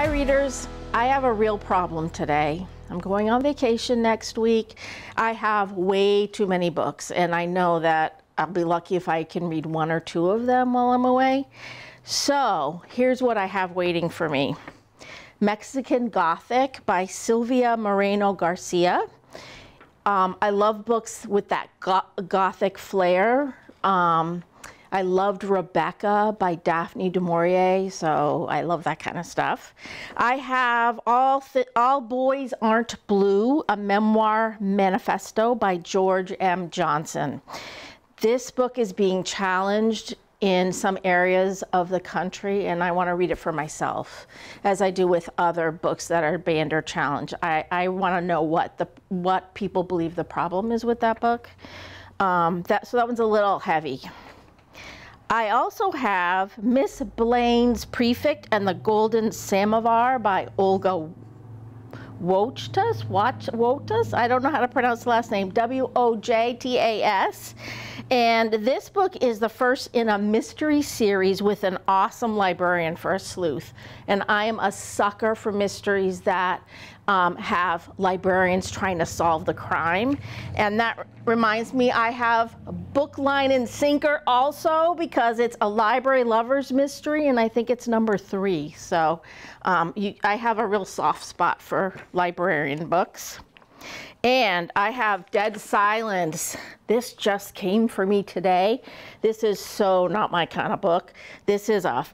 Hi readers, I have a real problem today. I'm going on vacation next week. I have way too many books, and I know that I'll be lucky if I can read one or two of them while I'm away. So here's what I have waiting for me. Mexican Gothic by Silvia Moreno-Garcia. I love books with that Gothic flair. I loved Rebecca by Daphne du Maurier, so I love that kind of stuff. I have All Boys Aren't Blue, a memoir manifesto by George M. Johnson. This book is being challenged in some areas of the country, and I want to read it for myself, as I do with other books that are banned or challenged. I want to know what people believe the problem is with that book. So that one's a little heavy. I also have Miss Blaine's Prefect and the Golden Samovar by Olga Wojtas. I don't know how to pronounce the last name. W-O-J-T-A-S. And this book is the first in a mystery series with an awesome librarian for a sleuth. And I am a sucker for mysteries that have librarians trying to solve the crime. And that reminds me, I have Book, Line, and Sinker also, because it's a library lover's mystery, and I think it's #3. So I have a real soft spot for librarian books. And I have Dead Silence. This just came for me today. This is so not my kind of book. This is a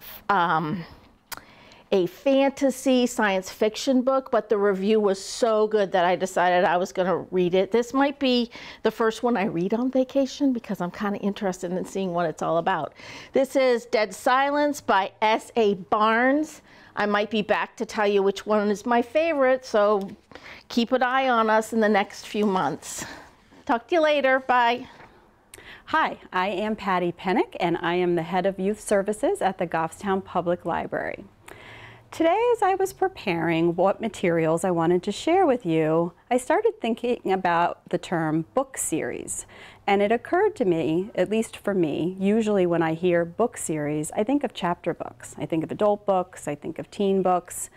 fantasy science fiction book, but the review was so good that I decided I was going to read it. This might be the first one I read on vacation because I'm kind of interested in seeing what it's all about. This is Dead Silence by S.A. Barnes. I might be back to tell you which one is my favorite, so keep an eye on us in the next few months. Talk to you later. Bye. Hi, I am Patty Penick, and I am the head of youth services at the Goffstown Public Library. Today, as I was preparing what materials I wanted to share with you, I started thinking about the term book series. And it occurred to me, at least for me, usually when I hear book series, I think of chapter books. I think of adult books, I think of teen books,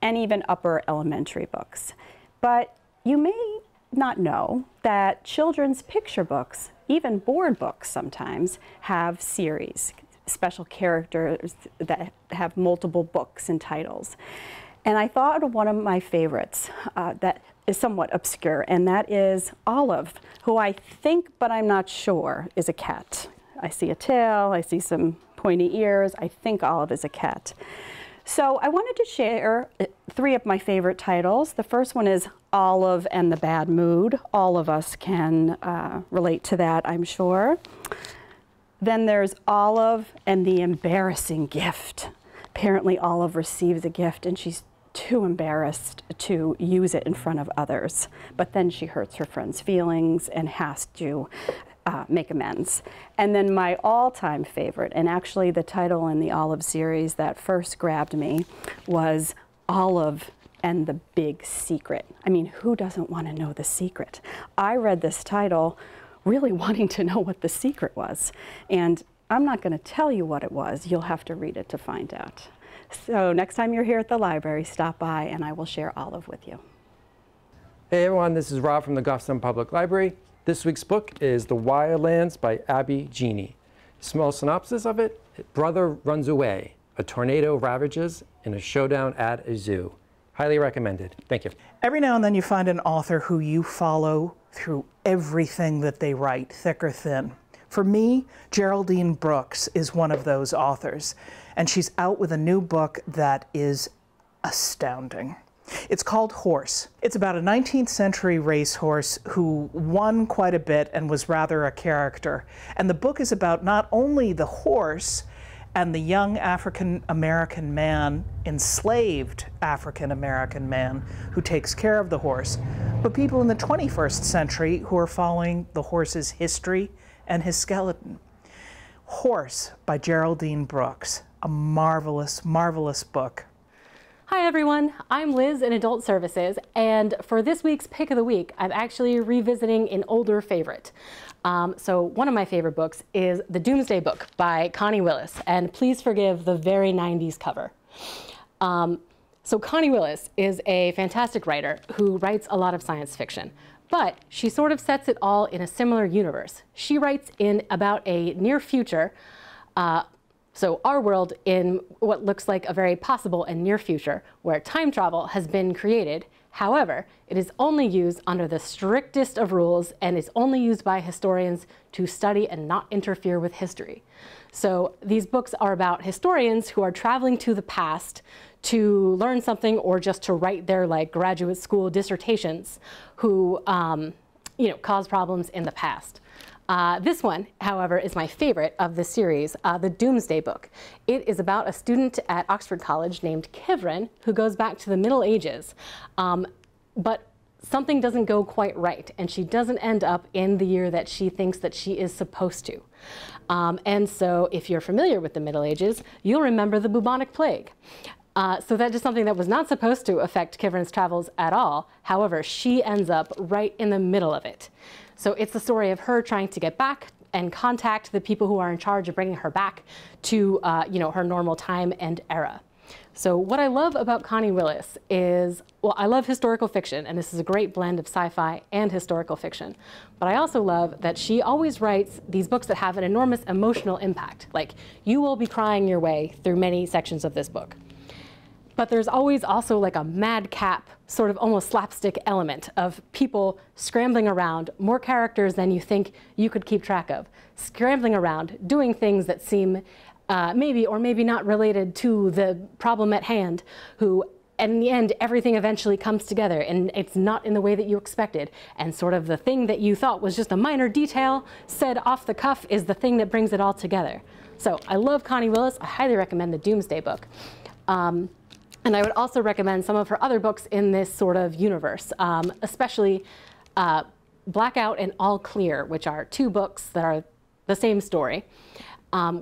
and even upper elementary books. But you may not know that children's picture books, even board books sometimes, have series, special characters that have multiple books and titles. And I thought of one of my favorites that is somewhat obscure, and that is Olive, who I think, but I'm not sure, is a cat. I see a tail, I see some pointy ears, I think Olive is a cat. So I wanted to share three of my favorite titles. The first one is Olive and the Bad Mood. All of us can relate to that, I'm sure. Then there's Olive and the Embarrassing Gift. Apparently Olive receives a gift and she's too embarrassed to use it in front of others, but then she hurts her friend's feelings and has to make amends. And then my all-time favorite, and actually the title in the Olive series that first grabbed me, was Olive and the Big Secret. I mean, who doesn't want to know the secret? I read this title really wanting to know what the secret was, and I'm not going to tell you what it was. You'll have to read it to find out. So next time you're here at the library, stop by and I will share Olive with you. Hey everyone, this is Rob from the Goffstown Public Library. This week's book is The Wildlands by Abby Genie. Small synopsis of it: brother runs away, a tornado ravages, and a showdown at a zoo. Highly recommended. Thank you. Every now and then you find an author who you follow through everything that they write, thick or thin. For me, Geraldine Brooks is one of those authors, and she's out with a new book that is astounding. It's called Horse. It's about a 19th century racehorse who won quite a bit and was rather a character. And the book is about not only the horse and the young African-American man, enslaved African-American man who takes care of the horse, but people in the 21st century who are following the horse's history and his skeleton. Horse by Geraldine Brooks, a marvelous, marvelous book. Hi everyone, I'm Liz in Adult Services, and for this week's Pick of the Week, I'm actually revisiting an older favorite. So one of my favorite books is The Doomsday Book by Connie Willis, and please forgive the very 90s cover. So Connie Willis is a fantastic writer who writes a lot of science fiction, but she sort of sets it all in a similar universe. She writes in about a near future, so our world in what looks like a very possible and near future where time travel has been created. However, it is only used under the strictest of rules and is only used by historians to study and not interfere with history. So these books are about historians who are traveling to the past to learn something or just to write their like graduate school dissertations who cause problems in the past. This one, however, is my favorite of the series, The Doomsday Book. It is about a student at Oxford College named Kivrin who goes back to the Middle Ages, but something doesn't go quite right, and she doesn't end up in the year that she thinks that she is supposed to. And so if you're familiar with the Middle Ages, you'll remember the bubonic plague. So that is something that was not supposed to affect Kivrin's travels at all. However, she ends up right in the middle of it. So it's the story of her trying to get back and contact the people who are in charge of bringing her back to her normal time and era. So what I love about Connie Willis is, well, I love historical fiction, and this is a great blend of sci-fi and historical fiction. But I also love that she always writes these books that have an enormous emotional impact. Like, you will be crying your way through many sections of this book. But there's always also like a madcap, sort of almost slapstick element of people scrambling around, more characters than you think you could keep track of, scrambling around, doing things that seem maybe or maybe not related to the problem at hand, who, in the end, everything eventually comes together and it's not in the way that you expected. And sort of the thing that you thought was just a minor detail said off the cuff is the thing that brings it all together. So I love Connie Willis. I highly recommend The Doomsday Book. And I would also recommend some of her other books in this sort of universe, especially Blackout and All Clear, which are two books that are the same story,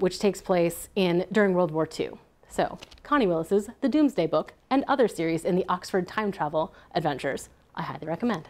which takes place during World War II. So Connie Willis's The Doomsday Book and other series in the Oxford Time Travel Adventures, I highly recommend.